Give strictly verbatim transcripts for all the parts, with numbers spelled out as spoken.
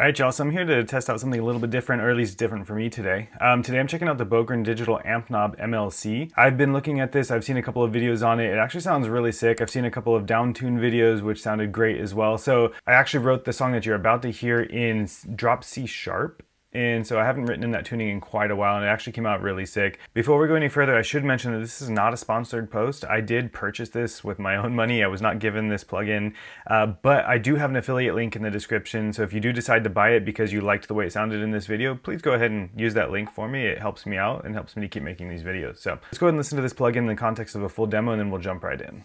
All right, y'all, so I'm here to test out something a little bit different, or at least different for me today. Um, today I'm checking out the Bogren Digital Amp Knob M L C. I've been looking at this, I've seen a couple of videos on it. It actually sounds really sick. I've seen a couple of down-tune videos, which sounded great as well. So I actually wrote the song that you're about to hear in drop C sharp. And so I haven't written in that tuning in quite a while, and it actually came out really sick. Before we go any further, I should mention that this is not a sponsored post. I did purchase this with my own money. I was not given this plugin, uh, but I do have an affiliate link in the description. So if you do decide to buy it because you liked the way it sounded in this video, please go ahead and use that link for me. It helps me out and helps me to keep making these videos. So let's go ahead and listen to this plugin in the context of a full demo, and then we'll jump right in.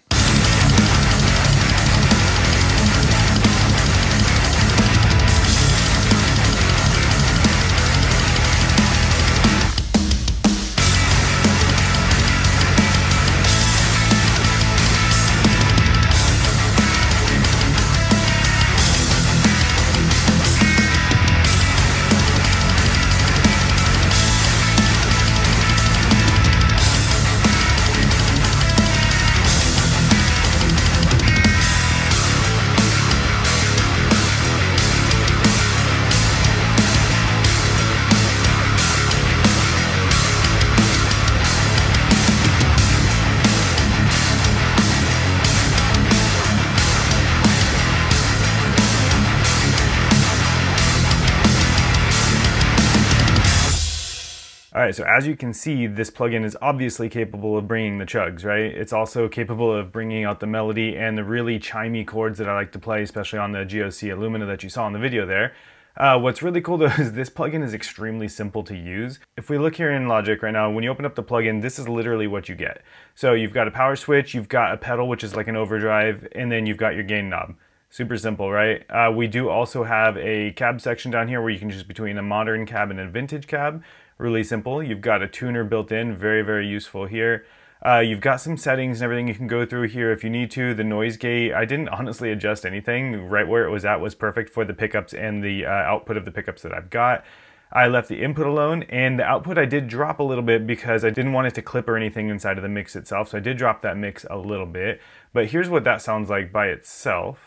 All right, so as you can see, this plugin is obviously capable of bringing the chugs, right? It's also capable of bringing out the melody and the really chimey chords that I like to play, especially on the G O C Illumina that you saw in the video there. Uh, what's really cool though is this plugin is extremely simple to use. If we look here in Logic right now, when you open up the plugin, this is literally what you get. So you've got a power switch, you've got a pedal, which is like an overdrive, and then you've got your gain knob. Super simple, right? Uh, we do also have a cab section down here where you can choose between a modern cab and a vintage cab. Really simple. You've got a tuner built in, very, very useful here. Uh, you've got some settings and everything you can go through here if you need to. The noise gate, I didn't honestly adjust anything. Right where it was at was perfect for the pickups and the uh, output of the pickups that I've got. I left the input alone, and the output I did drop a little bit because I didn't want it to clip or anything inside of the mix itself, so I did drop that mix a little bit. But here's what that sounds like by itself.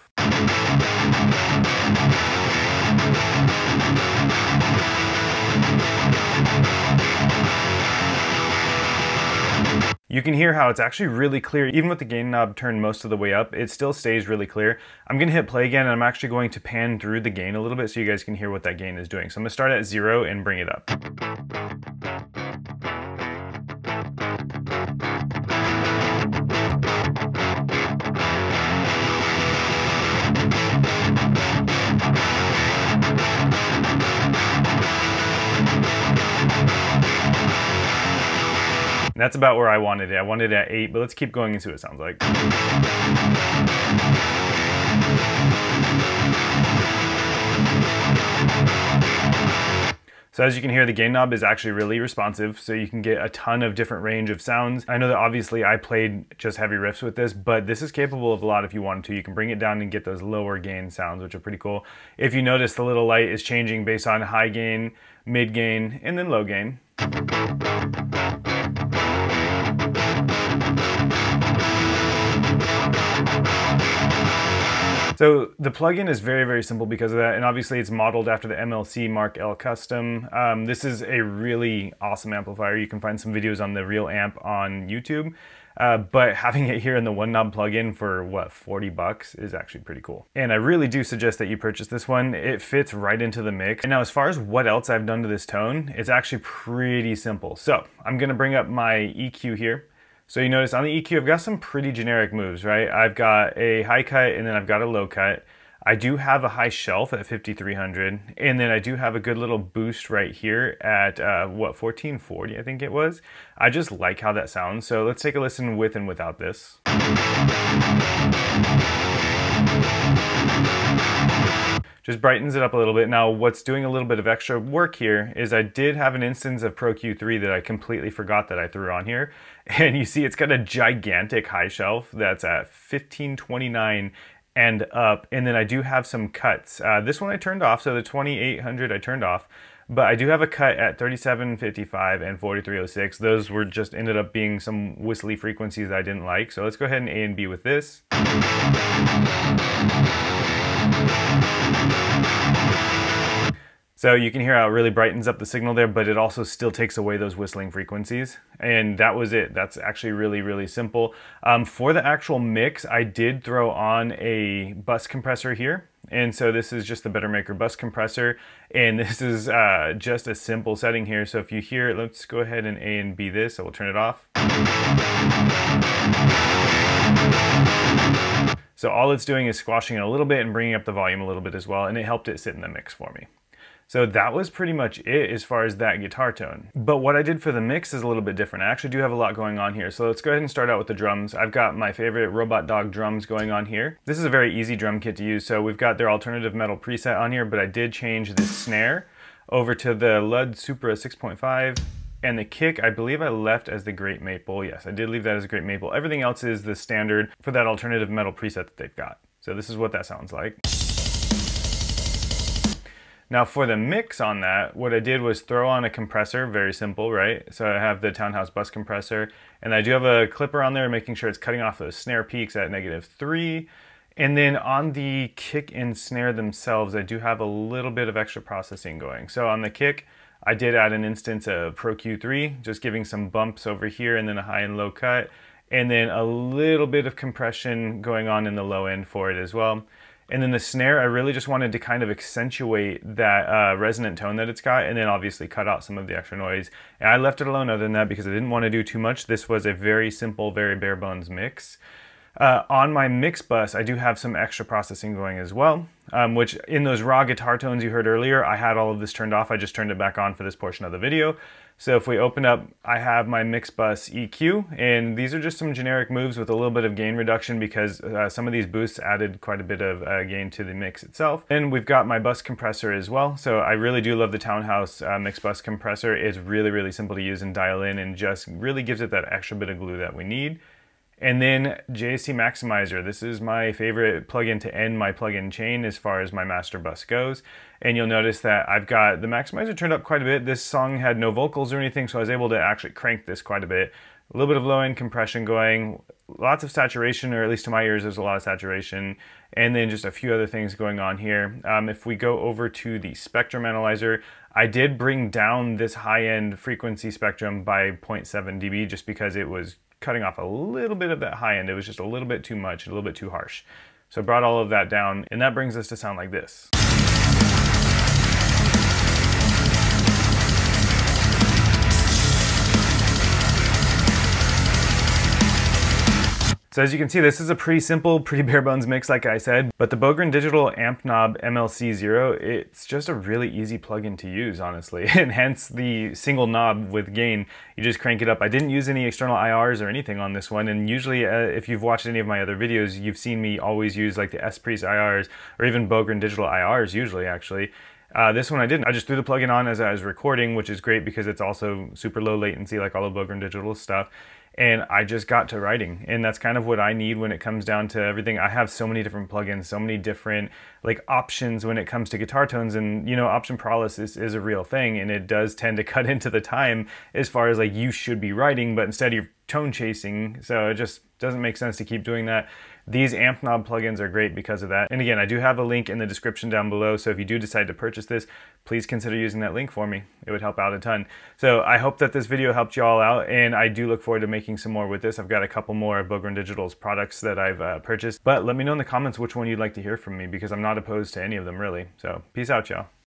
You can hear how it's actually really clear. Even with the gain knob turned most of the way up, it still stays really clear. I'm gonna hit play again, and I'm actually going to pan through the gain a little bit so you guys can hear what that gain is doing. So I'm gonna start at zero and bring it up. And that's about where I wanted it. I wanted it at eight, but let's keep going and see what it sounds like. So as you can hear, the gain knob is actually really responsive, so you can get a ton of different range of sounds. I know that obviously I played just heavy riffs with this, but this is capable of a lot if you wanted to. You can bring it down and get those lower gain sounds, which are pretty cool. If you notice, the little light is changing based on high gain, mid gain, and then low gain. So the plugin is very, very simple because of that, and obviously it's modeled after the M L C Mark L Custom. Um, this is a really awesome amplifier. You can find some videos on the real amp on YouTube, uh, but having it here in the one knob plugin for what, forty bucks is actually pretty cool. And I really do suggest that you purchase this one. It fits right into the mix. And now as far as what else I've done to this tone, it's actually pretty simple. So I'm gonna bring up my E Q here. So you notice on the E Q, I've got some pretty generic moves, right? I've got a high cut, and then I've got a low cut. I do have a high shelf at fifty-three hundred, and then I do have a good little boost right here at, uh, what, fourteen forty, I think it was. I just like how that sounds. So let's take a listen with and without this. Just brightens it up a little bit. Now, what's doing a little bit of extra work here is I did have an instance of Pro Q three that I completely forgot that I threw on here. And you see it's got a gigantic high shelf that's at fifteen twenty-nine and up. And then I do have some cuts. Uh, this one I turned off, so the twenty-eight hundred I turned off. But I do have a cut at thirty-seven fifty-five and forty-three oh six. Those were just ended up being some whistly frequencies that I didn't like. So let's go ahead and A and B with this. So you can hear how it really brightens up the signal there, but it also still takes away those whistling frequencies. And that was it. That's actually really, really simple. Um, for the actual mix, I did throw on a bus compressor here. And so this is just the BetterMaker bus compressor. And this is uh, just a simple setting here. So if you hear, let's go ahead and A and B this. So we'll turn it off. So all it's doing is squashing it a little bit and bringing up the volume a little bit as well. And it helped it sit in the mix for me. So that was pretty much it as far as that guitar tone. But what I did for the mix is a little bit different. I actually do have a lot going on here. So let's go ahead and start out with the drums. I've got my favorite Robot Dog drums going on here. This is a very easy drum kit to use. So we've got their alternative metal preset on here, but I did change this snare over to the Lud Supra six point five. And the kick, I believe I left as the Great Maple. Yes, I did leave that as Great Maple. Everything else is the standard for that alternative metal preset that they've got. So this is what that sounds like. Now for the mix on that, what I did was throw on a compressor, very simple, right? So I have the Townhouse bus compressor, and I do have a clipper on there making sure it's cutting off those snare peaks at negative three. And then on the kick and snare themselves, I do have a little bit of extra processing going. So on the kick, I did add an instance of Pro Q three, just giving some bumps over here and then a high and low cut. And then a little bit of compression going on in the low end for it as well. And then the snare, I really just wanted to kind of accentuate that uh, resonant tone that it's got, and then obviously cut out some of the extra noise. And I left it alone other than that because I didn't want to do too much. This was a very simple, very bare bones mix. Uh, on my mix bus, I do have some extra processing going as well, um, which in those raw guitar tones you heard earlier, I had all of this turned off. I just turned it back on for this portion of the video. So if we open up, I have my mix bus E Q, and these are just some generic moves with a little bit of gain reduction because uh, some of these boosts added quite a bit of uh, gain to the mix itself. And we've got my bus compressor as well. So I really do love the Townhouse uh, mix bus compressor. It's really, really simple to use and dial in, and just really gives it that extra bit of glue that we need. And then J S C Maximizer. This is my favorite plugin to end my plugin chain as far as my master bus goes. And you'll notice that I've got the Maximizer turned up quite a bit. This song had no vocals or anything, so I was able to actually crank this quite a bit. A little bit of low-end compression going, lots of saturation, or at least to my ears, there's a lot of saturation, and then just a few other things going on here. Um, if we go over to the spectrum analyzer, I did bring down this high-end frequency spectrum by zero point seven dB just because it was cutting off a little bit of that high end. It was just a little bit too much, a little bit too harsh. So I brought all of that down, and that brings us to sound like this. So as you can see, this is a pretty simple, pretty bare bones mix like I said, but the Bogren Digital Amp Knob M L C zero, it's just a really easy plugin to use, honestly, and hence the single knob with gain. You just crank it up. I didn't use any external I Rs or anything on this one, and usually uh, if you've watched any of my other videos, you've seen me always use like the S-Price I Rs or even Bogren Digital I Rs usually, actually. Uh, this one I didn't. I just threw the plugin on as I was recording, which is great because it's also super low latency like all of Bogren Digital stuff. And I just got to writing, and that's kind of what I need when it comes down to everything. I have so many different plugins, so many different like options when it comes to guitar tones, and you know, option paralysis is, is a real thing, and it does tend to cut into the time as far as like you should be writing, but instead you're tone chasing, so it just doesn't make sense to keep doing that. These amp knob plugins are great because of that. And again, I do have a link in the description down below, so if you do decide to purchase this, please consider using that link for me. It would help out a ton. So I hope that this video helped you all out, and I do look forward to making some more with this. I've got a couple more of Bogren Digital's products that I've uh, purchased, but let me know in the comments which one you'd like to hear from me, because I'm not opposed to any of them really. So peace out, y'all.